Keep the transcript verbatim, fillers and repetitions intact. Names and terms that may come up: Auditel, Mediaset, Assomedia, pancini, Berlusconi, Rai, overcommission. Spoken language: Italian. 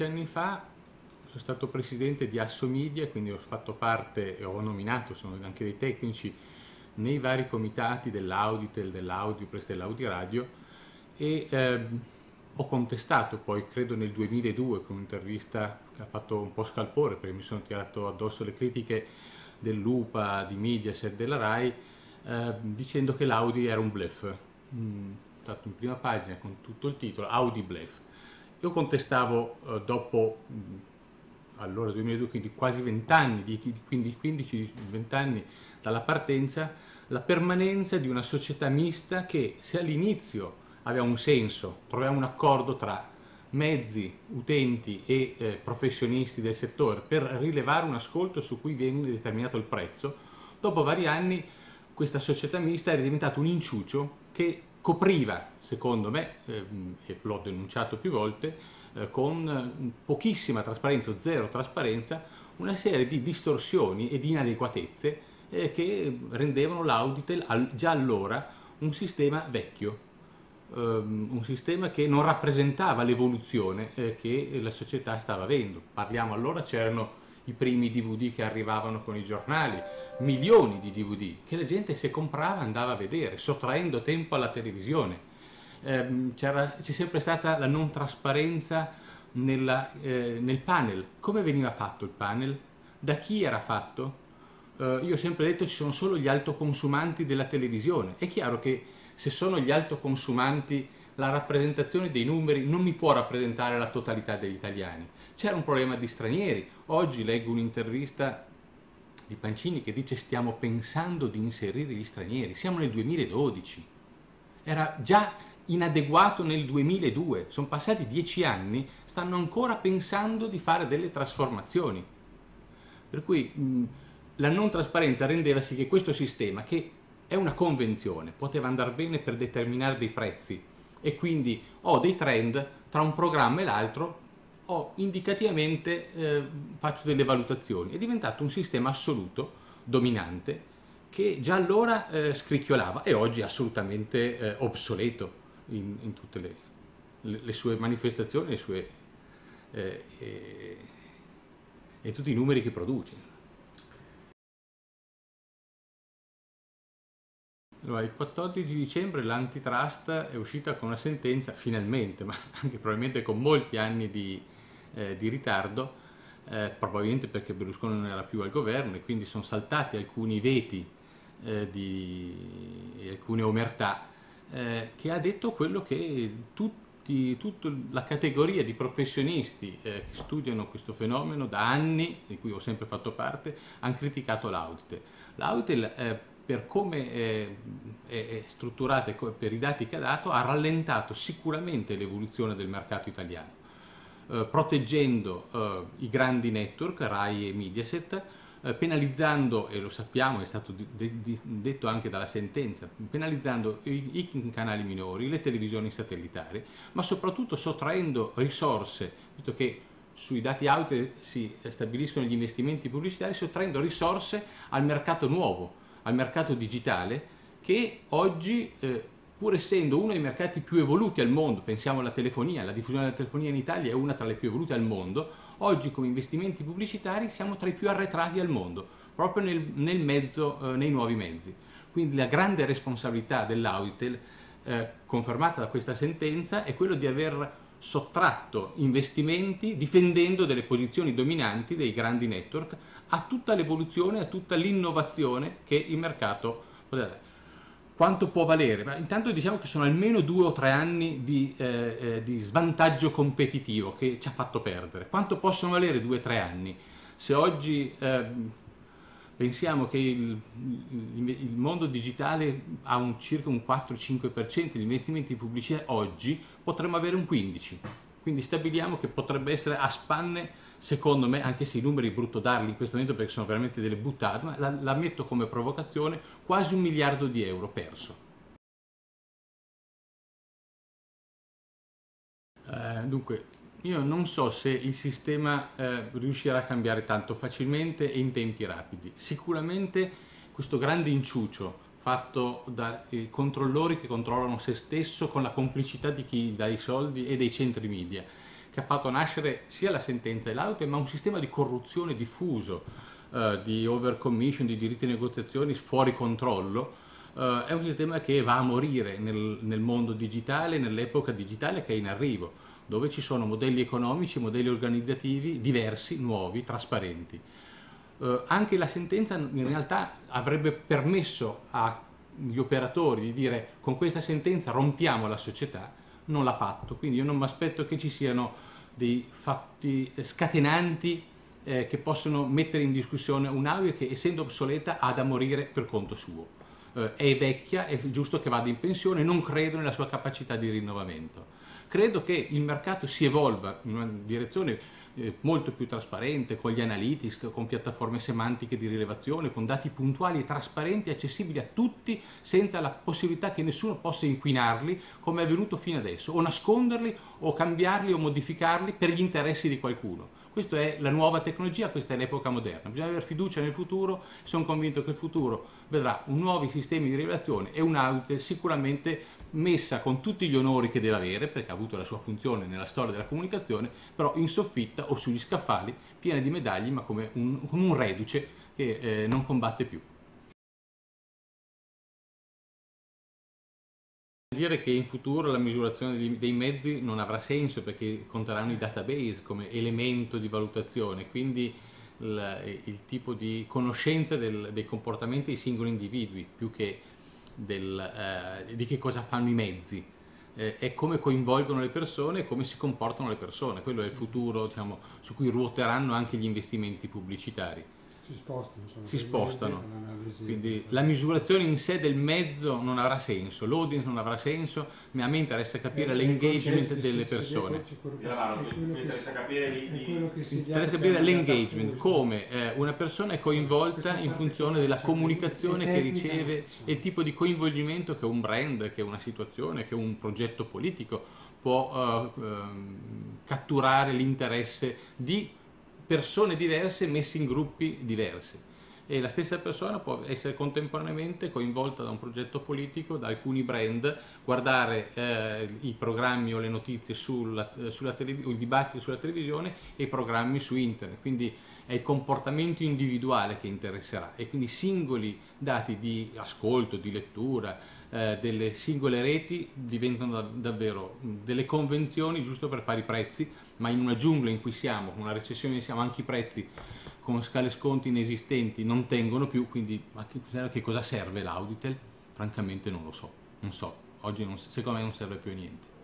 dieci anni fa sono stato presidente di Assomedia, quindi ho fatto parte e ho nominato, sono anche dei tecnici, nei vari comitati dell'Auditel, dell'Audipress, dell'Audiradio e eh, ho contestato poi, credo nel duemiladue, con un'intervista che ha fatto un po' scalpore perché mi sono tirato addosso le critiche dell'U P A, di Mediaset, della Rai, eh, dicendo che l'Audi era un bluff. Mm, stato in prima pagina con tutto il titolo, Audi bluff. Io contestavo eh, dopo, allora duemiladue, quindi quasi vent'anni, quindici venti anni dalla partenza, la permanenza di una società mista che, se all'inizio aveva un senso, troviamo un accordo tra mezzi, utenti e eh, professionisti del settore per rilevare un ascolto su cui viene determinato il prezzo, dopo vari anni questa società mista era diventata un inciucio che copriva, secondo me, eh, e l'ho denunciato più volte, eh, con pochissima trasparenza, zero trasparenza, una serie di distorsioni e di inadeguatezze eh, che rendevano l'Auditel al, già allora un sistema vecchio, un sistema che non rappresentava l'evoluzione eh, che la società stava avendo. Parliamo, allora c'erano i primi D V D che arrivavano con i giornali, milioni di D V D che la gente se comprava andava a vedere, sottraendo tempo alla televisione. Eh, c'era, c'è sempre stata la non trasparenza nella, eh, nel panel. Come veniva fatto il panel? Da chi era fatto? Eh, io ho sempre detto ci sono solo gli altoconsumanti della televisione. È chiaro che se sono gli altoconsumanti, la rappresentazione dei numeri non mi può rappresentare la totalità degli italiani. C'era un problema di stranieri. Oggi leggo un'intervista di Pancini che dice stiamo pensando di inserire gli stranieri. Siamo nel duemiladodici. Era già inadeguato nel duemiladue. Sono passati dieci anni, stanno ancora pensando di fare delle trasformazioni. Per cui mh, la non trasparenza rendeva sì che questo sistema, che è una convenzione, poteva andare bene per determinare dei prezzi e quindi ho dei trend tra un programma e l'altro, o indicativamente eh, faccio delle valutazioni. È diventato un sistema assoluto, dominante, che già allora eh, scricchiolava e oggi è assolutamente eh, obsoleto in, in tutte le, le, le sue manifestazioni le sue, eh, e, e tutti i numeri che produce. Allora, il quattordici dicembre l'antitrust è uscita con una sentenza, finalmente, ma anche probabilmente con molti anni di, eh, di ritardo, eh, probabilmente perché Berlusconi non era più al governo e quindi sono saltati alcuni veti eh, di, e alcune omertà, eh, che ha detto quello che tutti, tutta la categoria di professionisti eh, che studiano questo fenomeno da anni, di cui ho sempre fatto parte, hanno criticato l'Auditel. L'Auditel eh, per come è, è strutturata e per i dati che ha dato, ha rallentato sicuramente l'evoluzione del mercato italiano, eh, proteggendo eh, i grandi network, Rai e Mediaset, eh, penalizzando, e lo sappiamo, è stato di, di, detto anche dalla sentenza, penalizzando i, i canali minori, le televisioni satellitari, ma soprattutto sottraendo risorse, visto che sui dati Auditel si stabiliscono gli investimenti pubblicitari, sottraendo risorse al mercato nuovo, al mercato digitale, che oggi, eh, pur essendo uno dei mercati più evoluti al mondo, pensiamo alla telefonia, la diffusione della telefonia in Italia è una tra le più evolute al mondo, oggi come investimenti pubblicitari siamo tra i più arretrati al mondo, proprio nel, nel mezzo, eh, nei nuovi mezzi. Quindi la grande responsabilità dell'Auditel, eh, confermata da questa sentenza, è quello di aver sottratto investimenti difendendo delle posizioni dominanti dei grandi network a tutta l'evoluzione, a tutta l'innovazione che il mercato può dare. Quanto può valere? Ma intanto diciamo che sono almeno due o tre anni di, eh, eh, di svantaggio competitivo che ci ha fatto perdere. Quanto possono valere due o tre anni? Se oggi eh, pensiamo che il, il mondo digitale ha un circa un quattro cinque per cento di investimenti pubblicitari, oggi potremmo avere un quindici per cento. Quindi stabiliamo che potrebbe essere a spanne, secondo me, anche se i numeri è brutto darli in questo momento perché sono veramente delle buttate, ma la, la metto come provocazione, quasi un miliardo di euro perso. Eh, dunque, io non so se il sistema eh, riuscirà a cambiare tanto facilmente e in tempi rapidi. Sicuramente questo grande inciucio fatto dai controllori che controllano se stesso con la complicità di chi dà i soldi e dei centri media, che ha fatto nascere sia la sentenza e l'auto, ma un sistema di corruzione diffuso, eh, di overcommission, di diritti e negoziazioni fuori controllo. Uh, è un sistema che va a morire nel, nel mondo digitale, nell'epoca digitale che è in arrivo, dove ci sono modelli economici, modelli organizzativi diversi, nuovi, trasparenti. Uh, anche la sentenza in realtà avrebbe permesso agli operatori di dire: con questa sentenza rompiamo la società, non l'ha fatto. Quindi io non mi aspetto che ci siano dei fatti scatenanti eh, che possono mettere in discussione un'audio che, essendo obsoleta, ha da morire per conto suo. È vecchia, è giusto che vada in pensione, non credo nella sua capacità di rinnovamento. Credo che il mercato si evolva in una direzione molto più trasparente, con gli analytics, con piattaforme semantiche di rilevazione, con dati puntuali e trasparenti, accessibili a tutti, senza la possibilità che nessuno possa inquinarli, come è avvenuto fino adesso, o nasconderli, o cambiarli, o modificarli per gli interessi di qualcuno. Questa è la nuova tecnologia, questa è l'epoca moderna. Bisogna avere fiducia nel futuro. Sono convinto che il futuro vedrà nuovi sistemi di rilevazione e un'Auditel sicuramente messa con tutti gli onori che deve avere, perché ha avuto la sua funzione nella storia della comunicazione, però in soffitta o sugli scaffali, piena di medaglie, ma come un, come un reduce che eh, non combatte più. Dire che in futuro la misurazione dei mezzi non avrà senso, perché conteranno i database come elemento di valutazione, quindi il, il tipo di conoscenza del, dei comportamenti dei singoli individui più che del, eh, di che cosa fanno i mezzi, eh, è come coinvolgono le persone e come si comportano le persone. Quello è il futuro, diciamo, su cui ruoteranno anche gli investimenti pubblicitari. Si spostano, si spostano. Quindi la misurazione in sé del mezzo non avrà senso, l'audience non avrà senso, ma a me interessa capire l'engagement delle persone. Mi interessa capire l'engagement, come eh, una persona è coinvolta in funzione della comunicazione che riceve e il tipo di coinvolgimento che un brand, che una situazione, che un progetto politico può eh, catturare l'interesse di persone diverse messe in gruppi diversi, e la stessa persona può essere contemporaneamente coinvolta da un progetto politico, da alcuni brand, guardare eh, i programmi o le notizie sulla, sulla televisione, il dibattito sulla televisione e i programmi su internet. Quindi è il comportamento individuale che interesserà, e quindi singoli dati di ascolto, di lettura, eh, delle singole reti diventano da, davvero delle convenzioni giusto per fare i prezzi. Ma in una giungla in cui siamo, con una recessione in cui siamo, anche i prezzi con scale sconti inesistenti non tengono più, quindi a che cosa serve l'Auditel? Francamente non lo so, non so, oggi non, secondo me non serve più a niente.